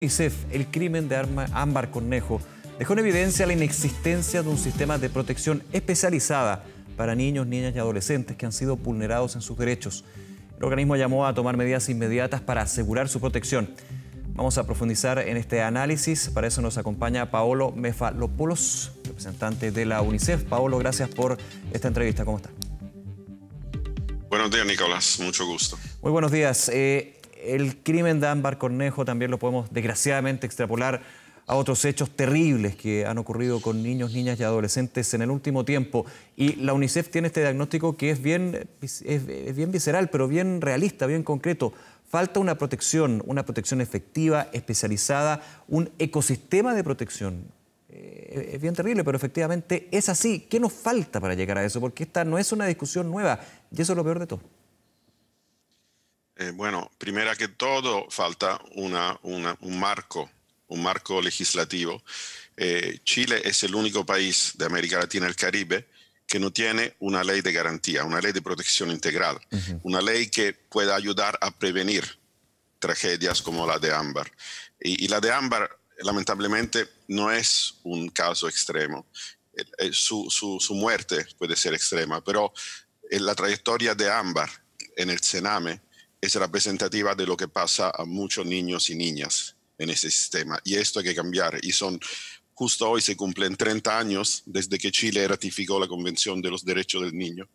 UNICEF, el crimen de Ámbar Cornejo dejó en evidencia la inexistencia de un sistema de protección especializada para niños, niñas y adolescentes que han sido vulnerados en sus derechos. El organismo llamó a tomar medidas inmediatas para asegurar su protección. Vamos a profundizar en este análisis. Para eso nos acompaña Paolo Mefalopoulos, representante de la UNICEF. Paolo, gracias por esta entrevista. ¿Cómo está? Buenos días, Nicolás. Mucho gusto. Muy buenos días. El crimen de Ámbar Cornejo también lo podemos desgraciadamente extrapolar a otros hechos terribles que han ocurrido con niños, niñas y adolescentes en el último tiempo. Y la UNICEF tiene este diagnóstico que es bien visceral, pero bien realista, bien concreto. Falta una protección efectiva, especializada, un ecosistema de protección. Es bien terrible, pero efectivamente es así. ¿Qué nos falta para llegar a eso? Porque esta no es una discusión nueva y eso es lo peor de todo. Bueno, primero que todo falta un marco legislativo. Chile es el único país de América Latina y el Caribe que no tiene una ley de garantía, una ley de protección integral, una ley que pueda ayudar a prevenir tragedias como la de Ámbar. Y la de Ámbar, lamentablemente, no es un caso extremo. Su muerte puede ser extrema, pero la trayectoria de Ámbar en el Sename es representativa de lo que pasa a muchos niños y niñas en ese sistema. Y esto hay que cambiar. Y justo hoy se cumplen 30 años desde que Chile ratificó la Convención de los Derechos del Niño.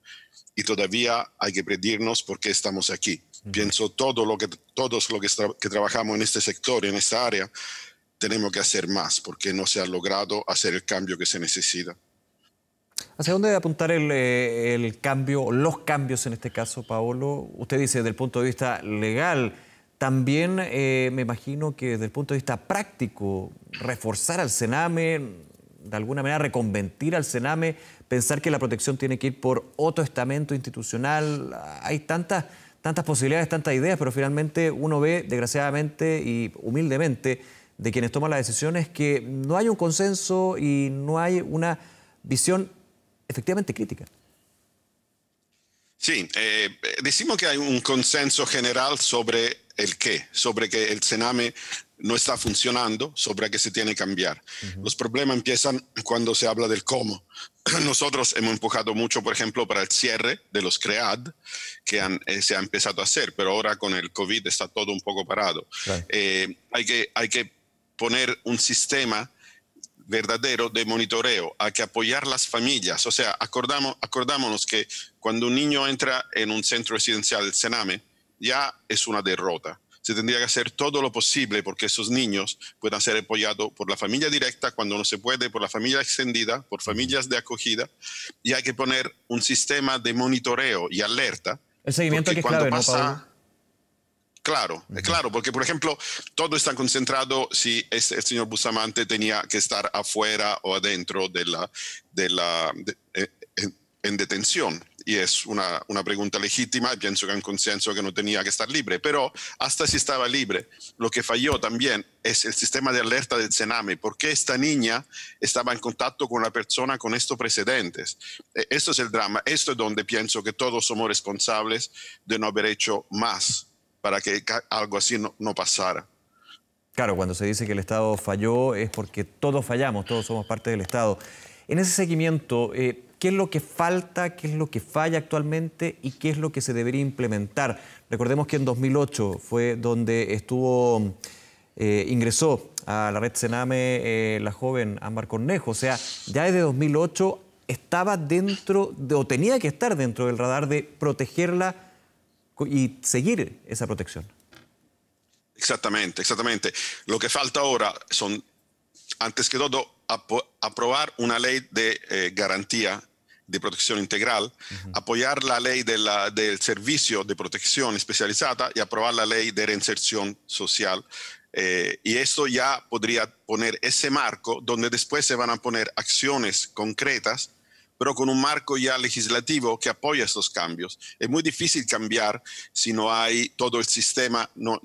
Y todavía hay que pedirnos por qué estamos aquí. Pienso todos los que trabajamos en este sector, en esta área, tenemos que hacer más porque no se ha logrado hacer el cambio que se necesita. ¿Hacia dónde debe apuntar el cambio, los cambios en este caso, Paolo? Usted dice desde el punto de vista legal, también me imagino que desde el punto de vista práctico, reforzar al Sename, de alguna manera reconvertir al Sename, pensar que la protección tiene que ir por otro estamento institucional. Hay tantas posibilidades, tantas ideas, pero finalmente uno ve, desgraciadamente y humildemente, de quienes toman las decisiones que no hay un consenso y no hay una visión efectivamente crítica. Sí, decimos que hay un consenso general sobre el qué, sobre que el Sename no está funcionando, sobre que se tiene que cambiar. Los problemas empiezan cuando se habla del cómo. Nosotros hemos empujado mucho, por ejemplo, para el cierre de los CREAD, que se ha empezado a hacer, pero ahora con el COVID está todo un poco parado. Claro. Hay que poner un sistema verdadero de monitoreo, hay que apoyar las familias. O sea, acordámonos que cuando un niño entra en un centro residencial del Sename, ya es una derrota. Se tendría que hacer todo lo posible porque esos niños puedan ser apoyados por la familia directa, cuando no se puede, por la familia extendida, por familias de acogida. Y hay que poner un sistema de monitoreo y alerta. El seguimiento que es clave, ¿no, Pablo? Claro, claro, porque por ejemplo, todo está concentrado si el señor Bustamante tenía que estar afuera o adentro en detención. Y es una pregunta legítima, pienso que hay un consenso que no tenía que estar libre, pero hasta si estaba libre, lo que falló también es el sistema de alerta del Sename, porque esta niña estaba en contacto con una persona con estos precedentes. Esto es el drama, esto es donde pienso que todos somos responsables de no haber hecho más para que algo así no pasara. Claro, cuando se dice que el Estado falló es porque todos fallamos, todos somos parte del Estado. En ese seguimiento, ¿qué es lo que falta, qué es lo que falla actualmente y qué es lo que se debería implementar? Recordemos que en 2008 fue donde ingresó a la red Sename la joven Ámbar Cornejo. O sea, ya desde 2008 estaba dentro, o tenía que estar dentro del radar de protegerla y seguir esa protección. Exactamente, exactamente. Lo que falta ahora son, antes que todo, aprobar una ley de garantía de protección integral, apoyar la ley del servicio de protección especializada y aprobar la ley de reinserción social. Y esto ya podría poner ese marco donde después se van a poner acciones concretas pero con un marco ya legislativo que apoya estos cambios. Es muy difícil cambiar si no hay todo el sistema, no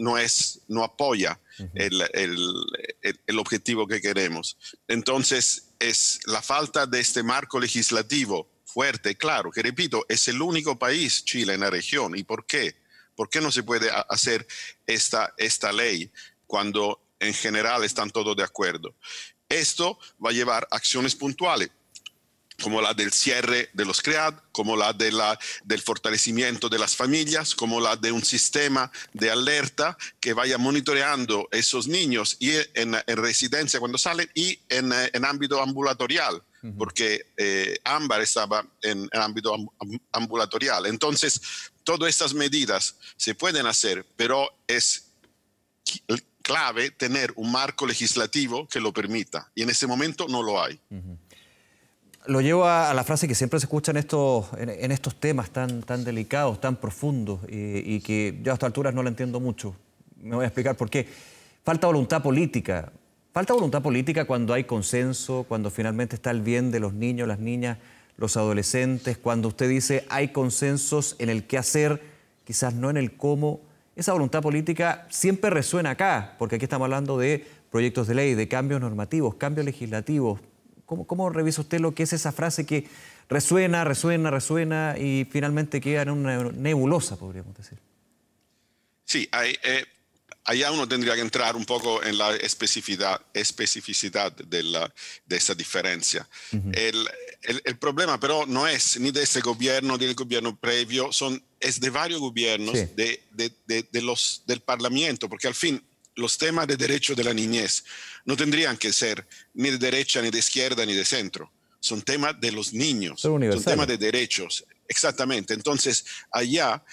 apoya el objetivo que queremos. Entonces, es la falta de este marco legislativo fuerte, claro, que repito, es el único país, Chile, en la región. ¿Y por qué? ¿Por qué no se puede hacer esta ley cuando en general están todos de acuerdo. Esto va a llevar acciones puntuales, como la del cierre de los CREAD, como la, del fortalecimiento de las familias, como la de un sistema de alerta que vaya monitoreando esos niños y en residencia cuando salen y en ámbito ambulatorial, porque Ámbar estaba en ámbito ambulatorial. Entonces, todas estas medidas se pueden hacer, pero es clave tener un marco legislativo que lo permita, y en este momento no lo hay. Lo llevo a la frase que siempre se escucha en estos temas tan delicados, tan profundos, y que yo a estas alturas no la entiendo mucho. Me voy a explicar por qué. Falta voluntad política. Falta voluntad política cuando hay consenso, cuando finalmente está el bien de los niños, las niñas, los adolescentes, cuando usted dice hay consensos en el qué hacer, quizás no en el cómo. Esa voluntad política siempre resuena acá, porque aquí estamos hablando de proyectos de ley, de cambios normativos, cambios legislativos. ¿Cómo revisa usted lo que es esa frase que resuena, resuena, resuena y finalmente queda en una nebulosa, podríamos decir? Sí, allá uno tendría que entrar un poco en la especificidad de esa diferencia. El problema pero no es ni de este gobierno, ni del gobierno previo, es de varios gobiernos, sí, del Parlamento, porque al fin los temas de derechos de la niñez no tendrían que ser ni de derecha, ni de izquierda, ni de centro. Son temas de los niños, son temas de derechos. Exactamente. Entonces, allá,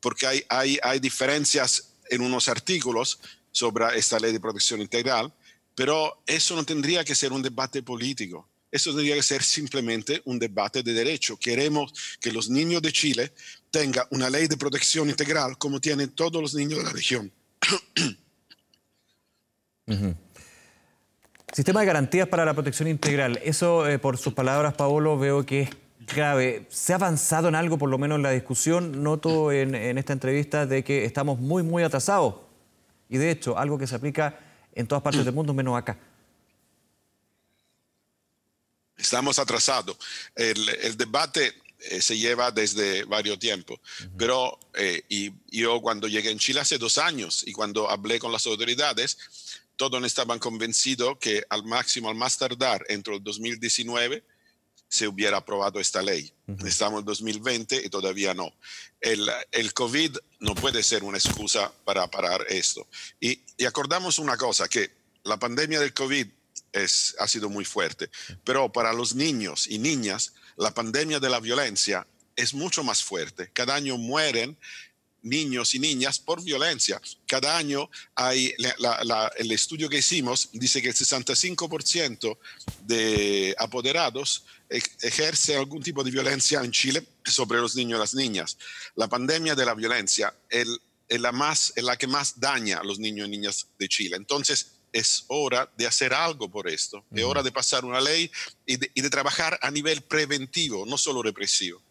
porque hay diferencias en unos artículos sobre esta ley de protección integral, pero eso no tendría que ser un debate político. Eso tendría que ser simplemente un debate de derecho. Queremos que los niños de Chile tengan una ley de protección integral como tienen todos los niños de la región. Sistema de garantías para la protección integral. Eso, por sus palabras, Paolo, veo que es grave. ¿Se ha avanzado en algo, por lo menos en la discusión? Noto en esta entrevista de que estamos muy atrasados. Y de hecho, algo que se aplica en todas partes del mundo, menos acá. Estamos atrasados. El debate se lleva desde varios tiempos, pero yo cuando llegué en Chile hace 2 años y cuando hablé con las autoridades, todos estaban convencidos que al máximo, al más tardar, entre el 2019 se hubiera aprobado esta ley. Estamos en 2020 y todavía no. El COVID no puede ser una excusa para parar esto. Y acordamos una cosa, que la pandemia del COVID ha sido muy fuerte, pero para los niños y niñas, la pandemia de la violencia es mucho más fuerte. Cada año mueren niños y niñas por violencia. Cada año hay, el estudio que hicimos dice que el 65% de apoderados ejerce algún tipo de violencia en Chile sobre los niños y las niñas. La pandemia de la violencia es la que más daña a los niños y niñas de Chile. Entonces, es hora de hacer algo por esto. Es hora de pasar una ley y de trabajar a nivel preventivo, no solo represivo.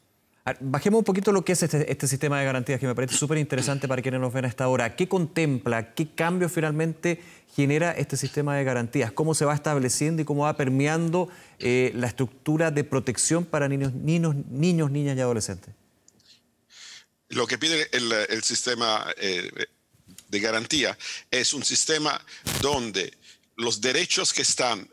Bajemos un poquito lo que es este sistema de garantías, que me parece súper interesante para quienes nos ven a esta hora. ¿Qué contempla, qué cambios finalmente genera este sistema de garantías? ¿Cómo se va estableciendo y cómo va permeando la estructura de protección para niños, niñas y adolescentes? Lo que pide el sistema de garantía es un sistema donde los derechos que están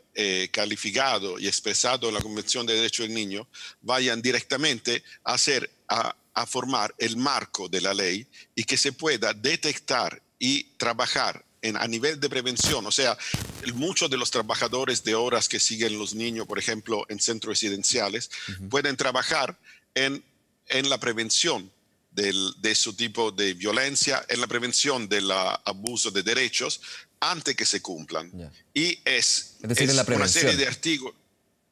calificados y expresados en la Convención de Derechos del Niño vayan directamente a formar el marco de la ley y que se pueda detectar y trabajar a nivel de prevención. O sea, muchos de los trabajadores de horas que siguen los niños, por ejemplo, en centros residenciales, pueden trabajar en la prevención de su tipo de violencia, en la prevención del abuso de derechos antes que se cumplan. Y es una serie de artículos,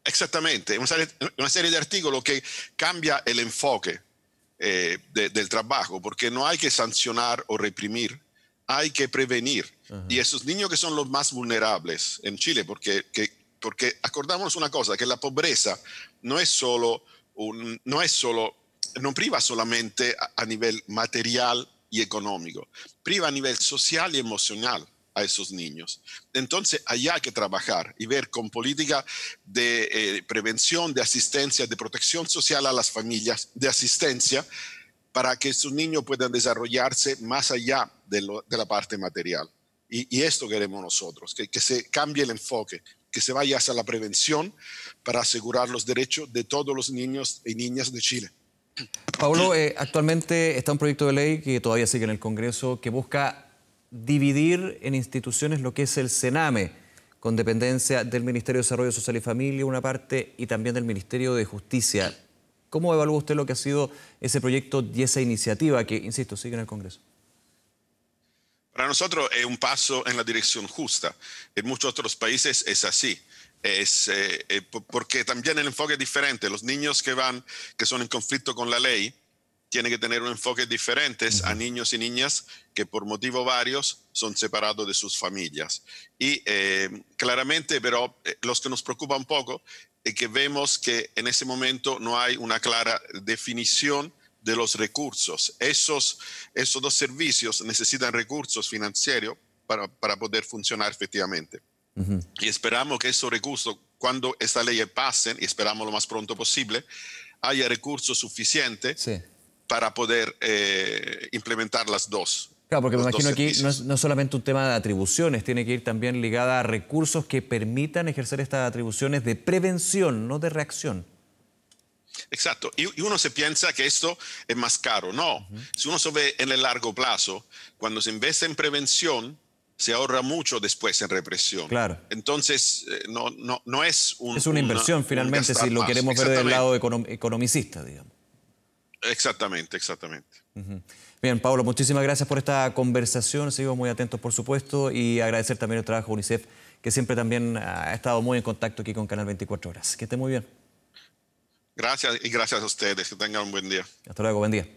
exactamente, una serie de artículos que cambia el enfoque del trabajo, porque no hay que sancionar o reprimir, hay que prevenir. Y esos niños que son los más vulnerables en Chile, porque acordámonos una cosa, que la pobreza no priva solamente a nivel material y económico, priva a nivel social y emocional a esos niños. Entonces, allá hay que trabajar y ver con política de prevención, de asistencia, de protección social a las familias, de asistencia, para que esos niños puedan desarrollarse más allá de la parte material. Y esto queremos nosotros, que se cambie el enfoque, que se vaya hacia la prevención para asegurar los derechos de todos los niños y niñas de Chile. Paolo, actualmente está un proyecto de ley que todavía sigue en el Congreso que busca dividir en instituciones lo que es el Sename, con dependencia del Ministerio de Desarrollo Social y Familia, una parte, y también del Ministerio de Justicia. ¿Cómo evalúa usted lo que ha sido ese proyecto y esa iniciativa que, insisto, sigue en el Congreso? Para nosotros es un paso en la dirección justa. En muchos otros países es así. Porque también el enfoque es diferente. Los niños que son en conflicto con la ley tienen que tener un enfoque diferente a niños y niñas que por motivos varios son separados de sus familias. Y claramente, pero los que nos preocupa un poco es que vemos que en ese momento no hay una clara definición de los recursos. Esos dos servicios necesitan recursos financieros para poder funcionar efectivamente. Y esperamos que esos recursos, cuando esta ley pasen, y esperamos lo más pronto posible, haya recursos suficientes para poder implementar las dos. Claro, porque me imagino aquí no es solamente un tema de atribuciones, tiene que ir también ligada a recursos que permitan ejercer estas atribuciones de prevención, no de reacción. Exacto. Y uno se piensa que esto es más caro. No. Si uno se ve en el largo plazo, cuando se invierte en prevención, se ahorra mucho después en represión. Claro. Entonces, no es un... Es una inversión, finalmente, si lo queremos ver del lado economicista, digamos. Exactamente, exactamente. Bien, Paolo, muchísimas gracias por esta conversación. Seguimos muy atentos, por supuesto, y agradecer también el trabajo de UNICEF, que siempre también ha estado muy en contacto aquí con Canal 24 Horas. Que esté muy bien. Gracias, y gracias a ustedes. Que tengan un buen día. Hasta luego, buen día.